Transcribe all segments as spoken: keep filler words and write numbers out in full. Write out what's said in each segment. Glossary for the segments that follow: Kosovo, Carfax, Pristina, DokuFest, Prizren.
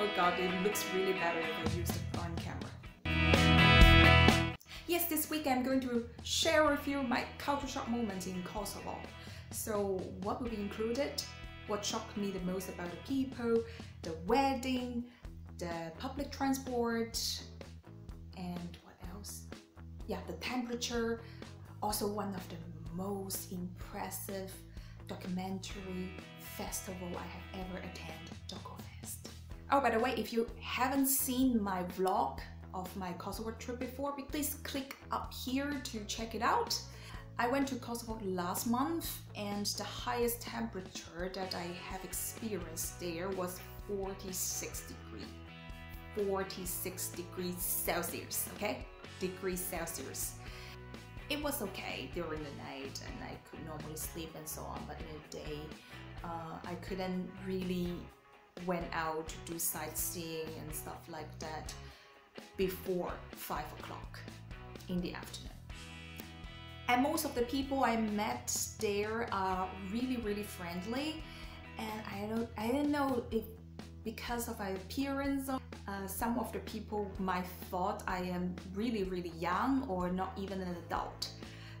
oh god, it looks really better if I used it on camera. Yes, this week I'm going to share with you my culture shock moments in Kosovo. So what will be included? What shocked me the most about the people, the wedding, the public transport, and what else? Yeah, the temperature. Also one of the most impressive documentary festival I have ever attended, DokuFest. Oh, by the way, if you haven't seen my vlog of my Kosovo trip before, please click up here to check it out. I went to Kosovo last month, and the highest temperature that I have experienced there was forty-six degrees. forty-six degrees Celsius, okay? Degrees Celsius. It was okay during the night, and I could normally sleep and so on, but in the day, uh, I couldn't really went out to do sightseeing and stuff like that before five o'clock in the afternoon. And most of the people I met there are really, really friendly, and I don't, I didn't know if because of my appearance, uh, some of the people might thought I am really, really young or not even an adult.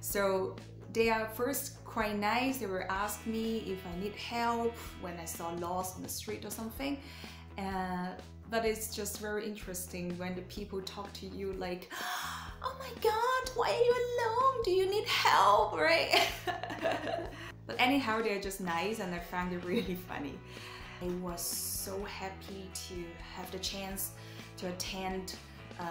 So they are first quite nice. They were asking me if I need help when I saw lost on the street or something. Uh, but it's just very interesting when the people talk to you like, oh my god, why are you alone? Do you need help, right? But anyhow, they're just nice, and I found it really funny. I was so happy to have the chance to attend uh,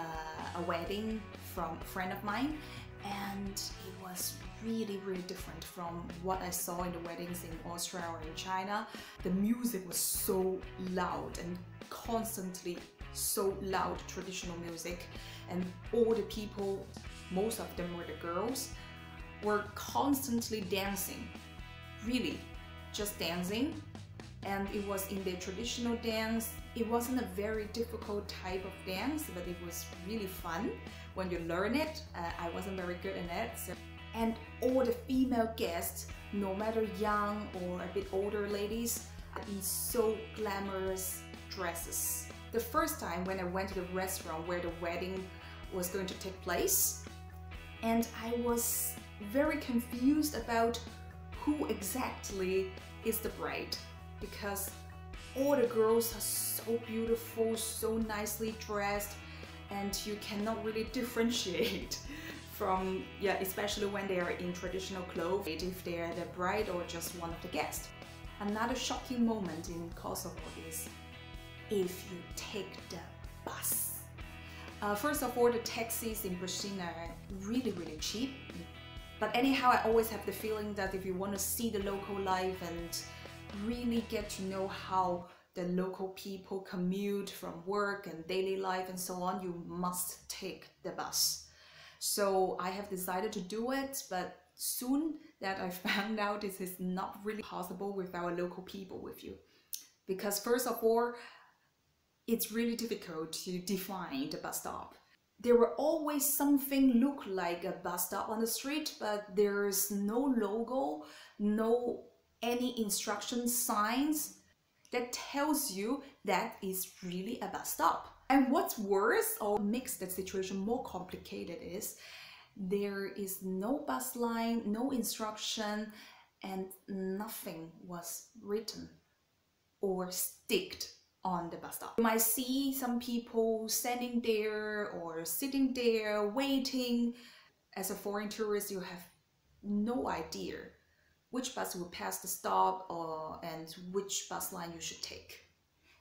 a wedding from a friend of mine, and it was really, really different from what I saw in the weddings in Austria or in China. The music was so loud and constantly so loud, traditional music, and all the people, most of them were the girls, were constantly dancing, really just dancing. And it was in their traditional dance. It wasn't a very difficult type of dance, but it was really fun when you learn it. Uh, I wasn't very good in it. So. And all the female guests, no matter young or a bit older ladies, in so glamorous dresses. The first time when I went to the restaurant where the wedding was going to take place, and I was very confused about who exactly is the bride, because all the girls are so beautiful, so nicely dressed, and you cannot really differentiate from, yeah, especially when they are in traditional clothes, if they are the bride or just one of the guests. Another shocking moment in Kosovo is if you take the bus. Uh, first of all, the taxis in Pristina are really, really cheap. But anyhow, I always have the feeling that if you want to see the local life and really get to know how the local people commute from work and daily life and so on, you must take the bus. So I have decided to do it, but soon that I found out this is not really possible with our local people with you. Because first of all, it's really difficult to define the bus stop. There were always something look like a bus stop on the street, but there's no logo, no any instruction signs that tells you that is really a bus stop. And what's worse or makes that situation more complicated is there is no bus line, no instruction, and nothing was written or sticked on the bus stop. You might see some people standing there or sitting there waiting. As a foreign tourist, you have no idea which bus will pass the stop or and which bus line you should take.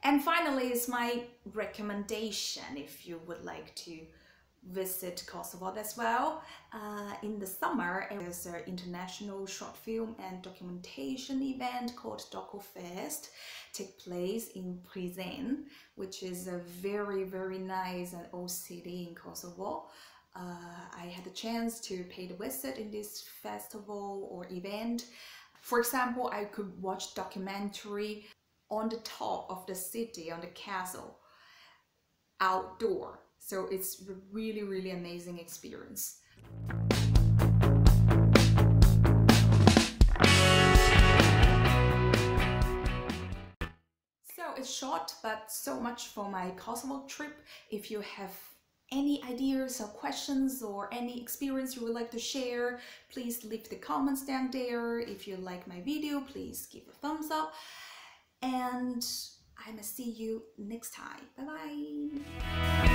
And finally, is my recommendation if you would like to visit Kosovo as well. Uh, in the summer, there's an international short film and documentation event called DokuFest take place in Prizren, which is a very, very nice and old city in Kosovo. Uh, I had the chance to pay the visit in this festival or event. For example, I could watch documentary on the top of the city, on the castle, outdoor. So it's a really, really amazing experience. is short, but so much for my Kosovo trip. If you have any ideas or questions or any experience you would like to share, please leave the comments down there. If you like my video, please give a thumbs up, and I must see you next time. Bye bye.